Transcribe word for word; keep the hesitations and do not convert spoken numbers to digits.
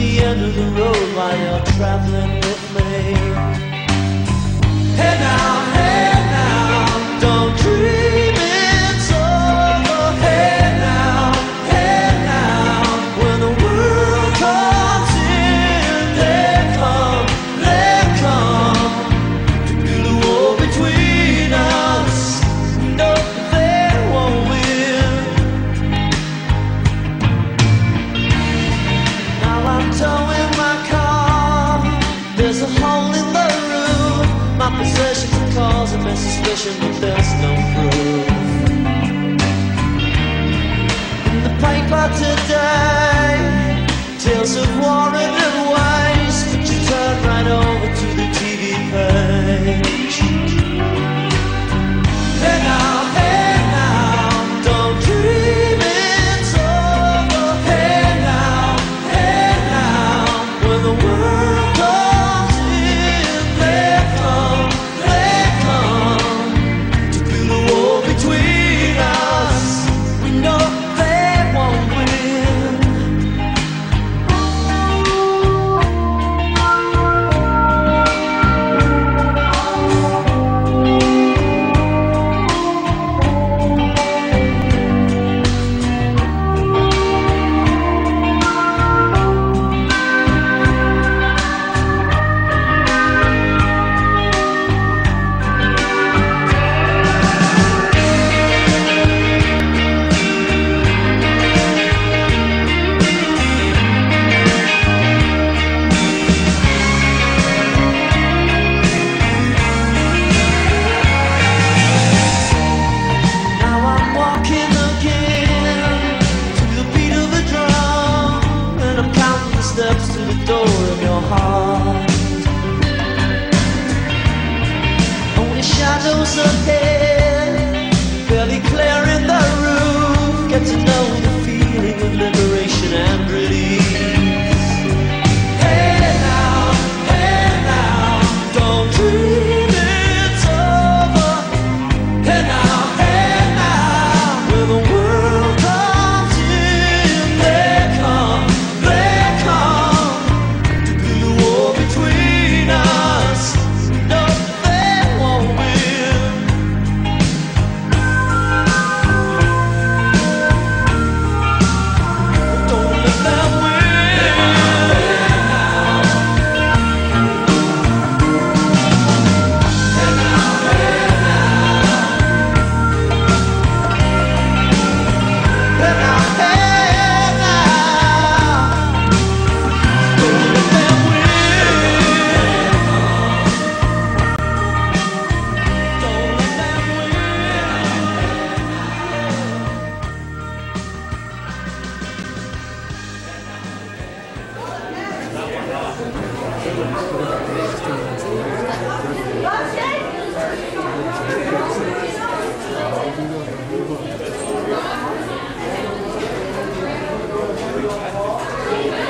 the end of the road while you're traveling with me. Hey now, hey now, don't dream it so. Hey now, hey now, when the world comes in, they come, they come to build a wall between us. No, they won't win. Now I'm towing my car, there's a hole in the roof. My possessions are causing me suspicion, but there's no proof. In the paper today, tales of war and waste, but you turn right over to the T V page. Hey now, hey now, don't dream it's over. Hey now, hey now, when the world comes in, they come, they come to build a wall between us. We know they won't win. Now I'm walking again to the beat of a drum, and I'm counting the steps to the door of your heart. Only shadows ahead, barely clear in the room. Get to know the feeling of liberation and release. Hey now, hey now, don't dream it's over. Hey now, hey now, when the world comes in, they come, they come to build a wall between us. No, they won't win. Don't let them win. Hey now, hey now, don't let them win. Don't let them win.